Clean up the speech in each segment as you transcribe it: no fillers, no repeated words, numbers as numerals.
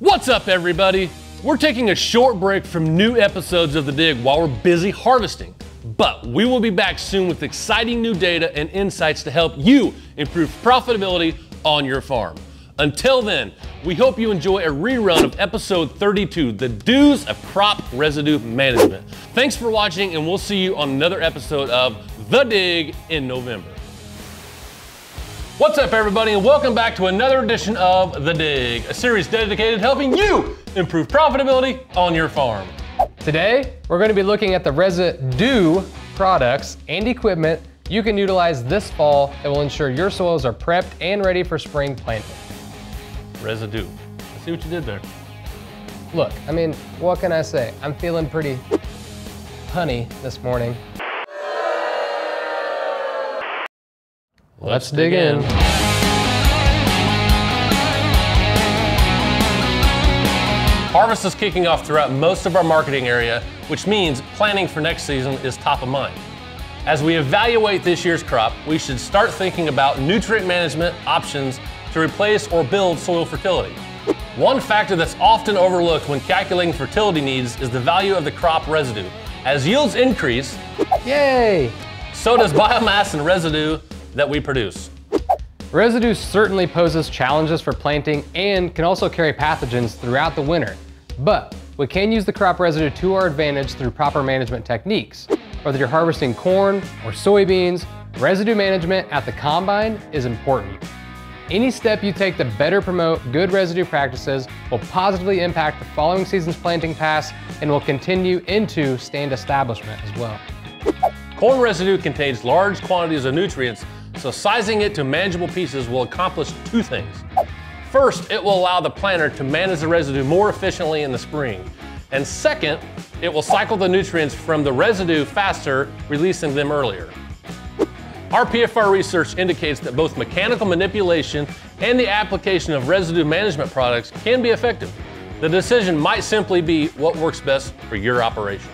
What's up, everybody? We're taking a short break from new episodes of The Dig while we're busy harvesting, but we will be back soon with exciting new data and insights to help you improve profitability on your farm. Until then, we hope you enjoy a rerun of episode 32, The Do's of Crop Residue Management. Thanks for watching, and we'll see you on another episode of The Dig in November. What's up, everybody, and welcome back to another edition of The Dig, a series dedicated to helping you improve profitability on your farm. Today, we're going to be looking at the residue products and equipment you can utilize this fall that will ensure your soils are prepped and ready for spring planting. Residue. I see what you did there. Look, I mean, what can I say? I'm feeling pretty honey this morning. Let's dig in. Harvest is kicking off throughout most of our marketing area, which means planning for next season is top of mind. As we evaluate this year's crop, we should start thinking about nutrient management options to replace or build soil fertility. One factor that's often overlooked when calculating fertility needs is the value of the crop residue. As yields increase, yay! So does biomass and residue that we produce. Residue certainly poses challenges for planting and can also carry pathogens throughout the winter, but we can use the crop residue to our advantage through proper management techniques. Whether you're harvesting corn or soybeans, residue management at the combine is important. Any step you take to better promote good residue practices will positively impact the following season's planting pass and will continue into stand establishment as well. Corn residue contains large quantities of nutrients, so sizing it to manageable pieces will accomplish two things. First, it will allow the planter to manage the residue more efficiently in the spring. And second, it will cycle the nutrients from the residue faster, releasing them earlier. Our PFR research indicates that both mechanical manipulation and the application of residue management products can be effective. The decision might simply be what works best for your operation.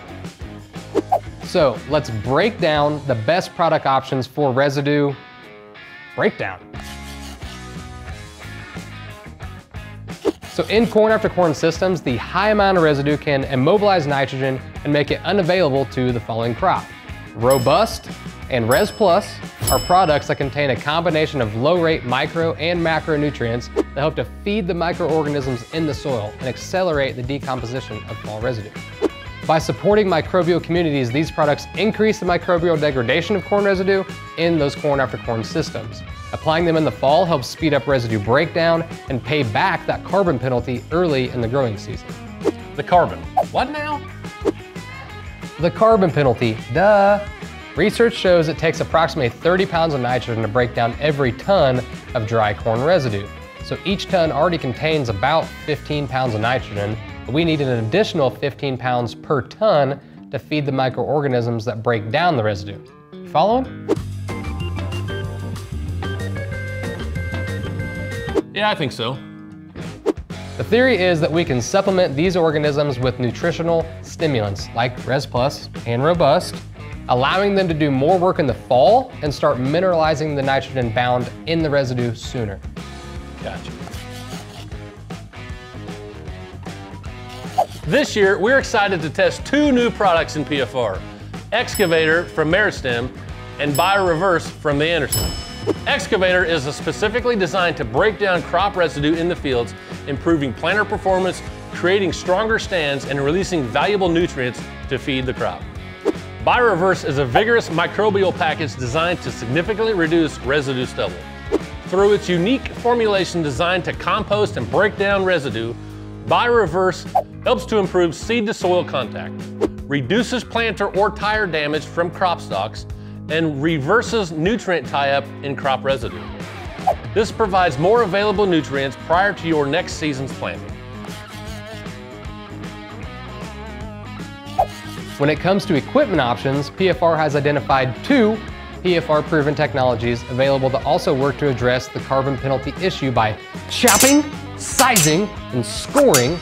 So let's break down the best product options for residue breakdown. So in corn after corn systems, the high amount of residue can immobilize nitrogen and make it unavailable to the following crop. Robust and Res Plus are products that contain a combination of low-rate micro and macronutrients that help to feed the microorganisms in the soil and accelerate the decomposition of fall residue. By supporting microbial communities, these products increase the microbial degradation of corn residue in those corn after corn systems. Applying them in the fall helps speed up residue breakdown and pay back that carbon penalty early in the growing season. The carbon. What now? The carbon penalty, duh. Research shows it takes approximately 30 pounds of nitrogen to break down every ton of dry corn residue. So each ton already contains about 15 pounds of nitrogen. We need an additional 15 pounds per ton to feed the microorganisms that break down the residue. You following? Yeah, I think so. The theory is that we can supplement these organisms with nutritional stimulants like Res Plus and Robust, allowing them to do more work in the fall and start mineralizing the nitrogen bound in the residue sooner. Gotcha. This year, we're excited to test two new products in PFR, Excavator from Meristem and Bioreverse from the Anderson. Excavator is specifically designed to break down crop residue in the fields, improving planter performance, creating stronger stands, and releasing valuable nutrients to feed the crop. Bioreverse is a vigorous microbial package designed to significantly reduce residue stubble. Through its unique formulation designed to compost and break down residue, Bioreverse helps to improve seed-to-soil contact, reduces planter or tire damage from crop stalks, and reverses nutrient tie-up in crop residue. This provides more available nutrients prior to your next season's planting. When it comes to equipment options, PFR has identified two PFR-proven technologies available that also work to address the carbon penalty issue by chopping, sizing, and scoring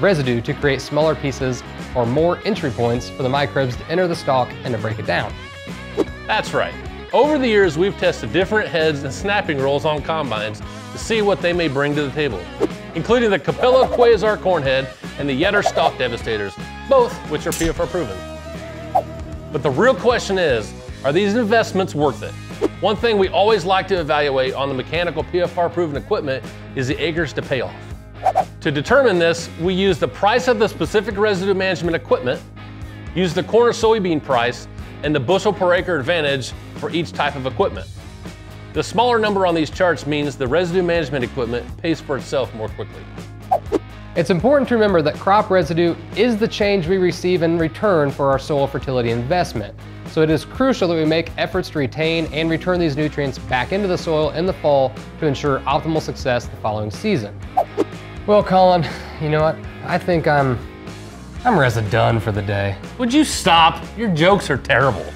residue to create smaller pieces or more entry points for the microbes to enter the stalk and to break it down. That's right. Over the years, we've tested different heads and snapping rolls on combines to see what they may bring to the table. including the Capella Quasar Cornhead and the Yetter Stalk Devastators, both which are PFR proven. But the real question is, are these investments worth it? One thing we always like to evaluate on the mechanical PFR proven equipment is the acres to pay off. To determine this, we use the price of the specific residue management equipment, use the corner soybean price, and the bushel per acre advantage for each type of equipment. The smaller number on these charts means the residue management equipment pays for itself more quickly. It's important to remember that crop residue is the change we receive in return for our soil fertility investment. So it is crucial that we make efforts to retain and return these nutrients back into the soil in the fall to ensure optimal success the following season. Well, Colin, you know what? I think I'm Reza done for the day. Would you stop? Your jokes are terrible.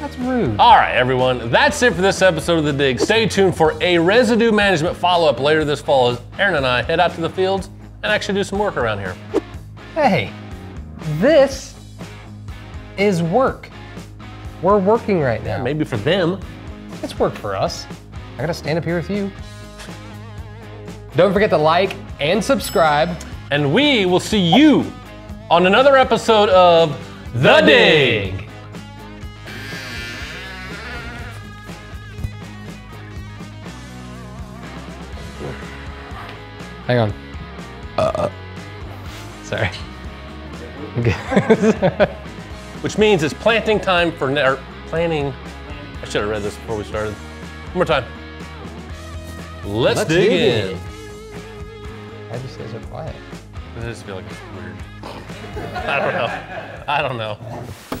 That's rude. All right, everyone, that's it for this episode of The Dig. Stay tuned for a residue management follow-up later this fall as Aaron and I head out to the fields and actually do some work around here. Hey, this is work. We're working right now. Maybe for them. It's work for us. I gotta stand up here with you. Don't forget to like and subscribe. And we will see you on another episode of The Dig. Hang on. Sorry. Which means it's planting time for planning. I should have read this before we started. One more time. Let's dig in. Why do you say so quiet? I just feel like it's weird. I don't know.